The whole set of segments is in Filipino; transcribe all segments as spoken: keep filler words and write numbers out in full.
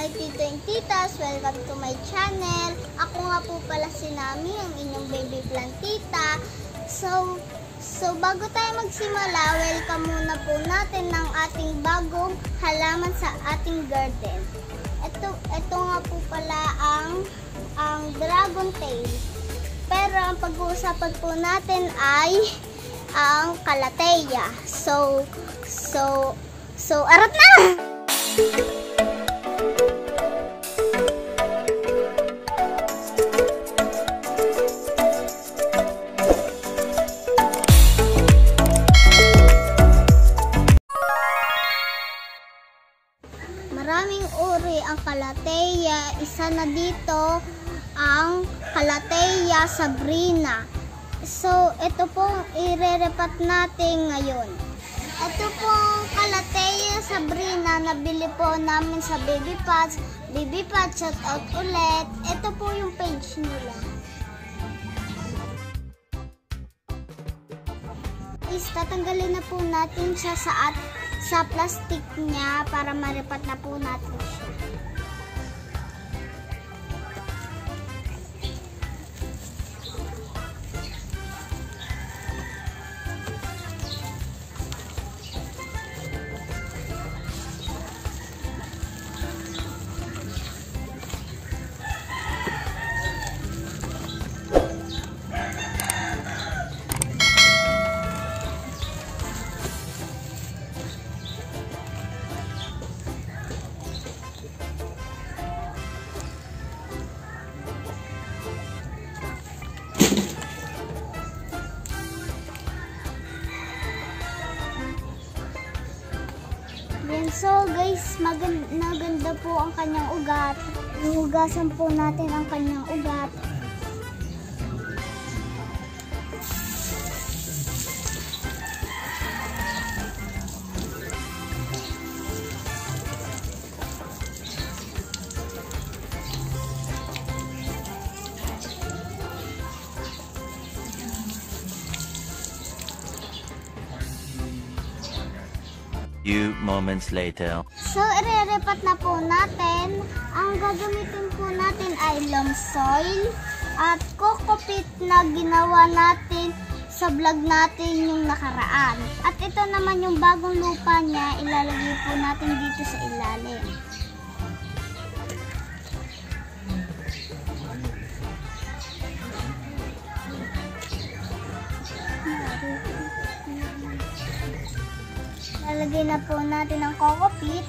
Hi Tito and Titas! Welcome to my channel! Ako nga po pala si Nami, ang inyong baby plant tita. So, so bago tayo magsimula, welcome muna po natin ng ating bagong halaman sa ating garden. Ito, ito nga po pala ang, ang dragon tail. Pero ang pag-uusapan po natin ay ang Calathea. So, so, so, arat na! Maraming uri ang Calathea. Isa na dito ang Calathea Zebrina. So, ito pong irerepat natin ngayon. Ito pong Calathea Zebrina na bili po namin sa Baby Pads. Baby Pads, shout out ulit. Ito po yung page nila. Is, tatanggalin na po natin siya sa at sa plastic niya para maripat na po natin siya. So guys, maganda po ang kanyang ugat. Hugasan po natin ang kanyang ugat. Few moments later. So, irerepat na po natin. Ang gagamitin po natin ay loam soil at kokopit na ginawa natin sa vlog natin yung nakaraan. At ito naman yung bagong lupa niya, ilalagay po natin dito sa ilalim. Lalagay na po natin ang kokopit.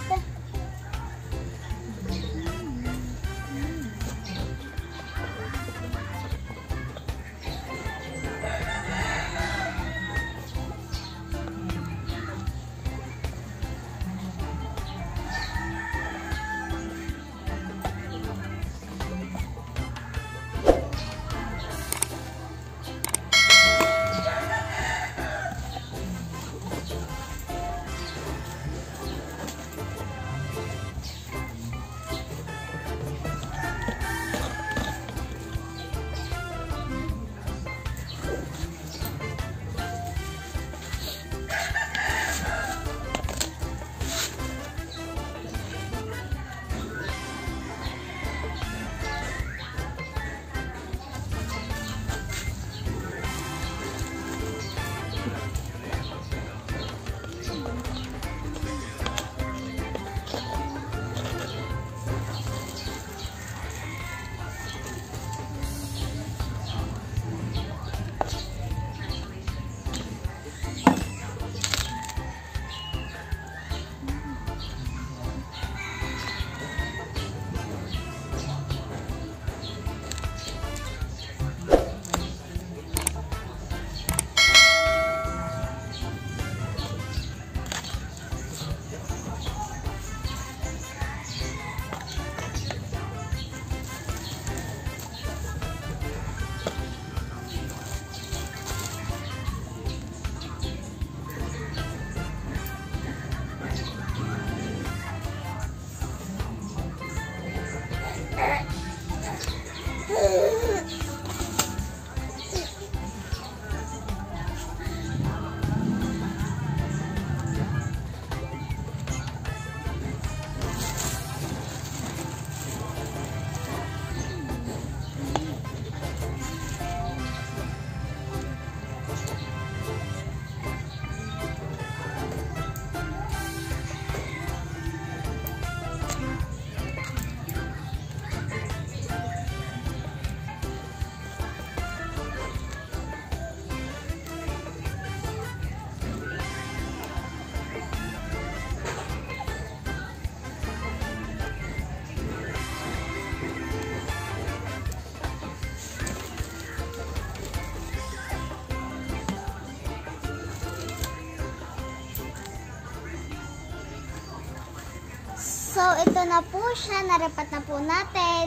ito na po siya. Narapat na po natin.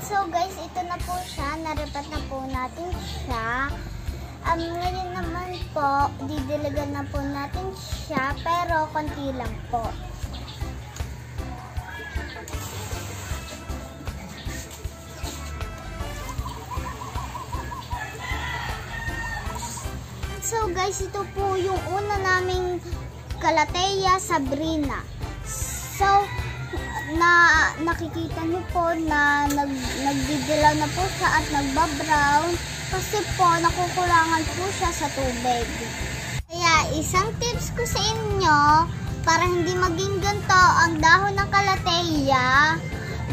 So guys, ito na po siya. Narapat na po natin siya. Um, ngayon naman po, didiligan na po natin siya. Pero konti lang po. So guys, ito po yung una naming Calathea Zebrina. So na nakikita niyo po na nag nagdidilaw na po siya at nagbabrown kasi po nakukulangan po siya sa tubig. Kaya isang tips ko sa inyo para hindi maging ganito ang dahon ng Calathea,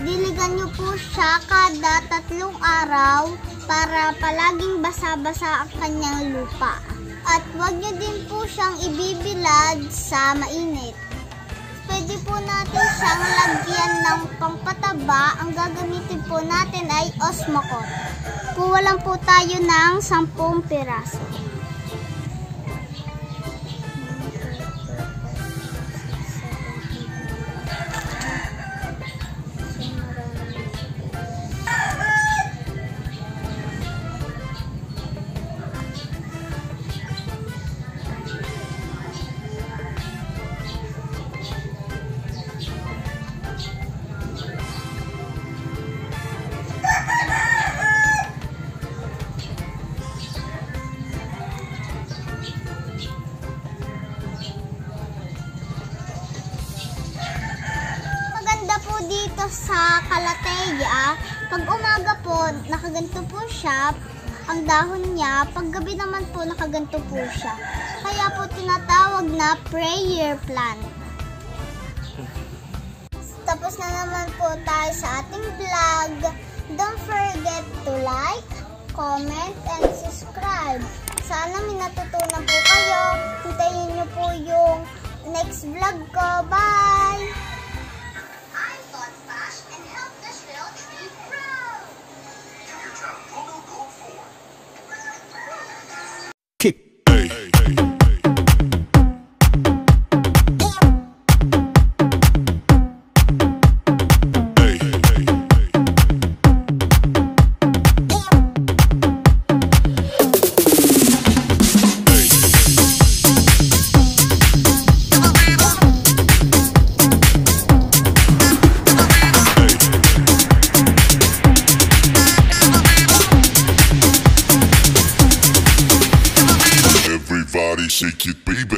diligan niyo po siya kada tatlong araw para palaging basa-basa ang kanyang lupa. At huwag nyo din po siyang ibibilad sa mainit. Pwede po natin siyang lagyan ng pampataba. Ang gagamitin po natin ay Osmocote. Kuha lang po tayo ng sampung piraso. Dito sa Calathea, pag umaga po, nakaganto po siya ang dahon niya. Pag gabi naman po, nakaganto po siya. Kaya po tinatawag na Prayer Plant. Tapos na naman po tayo sa ating vlog. Don't forget to like, comment, and subscribe. Sana may natutunan po kayo. Hintayin niyo po yung next vlog ko. Bye! Everybody shake it, baby.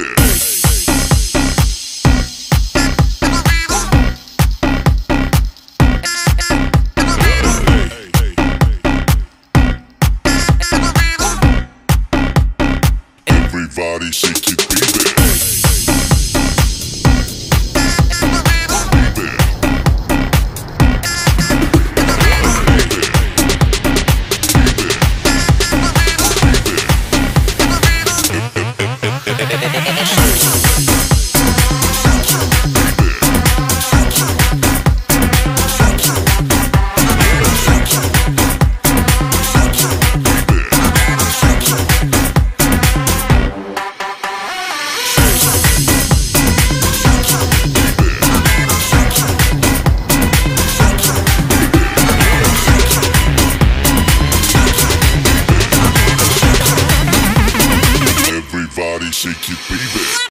We'll be right back.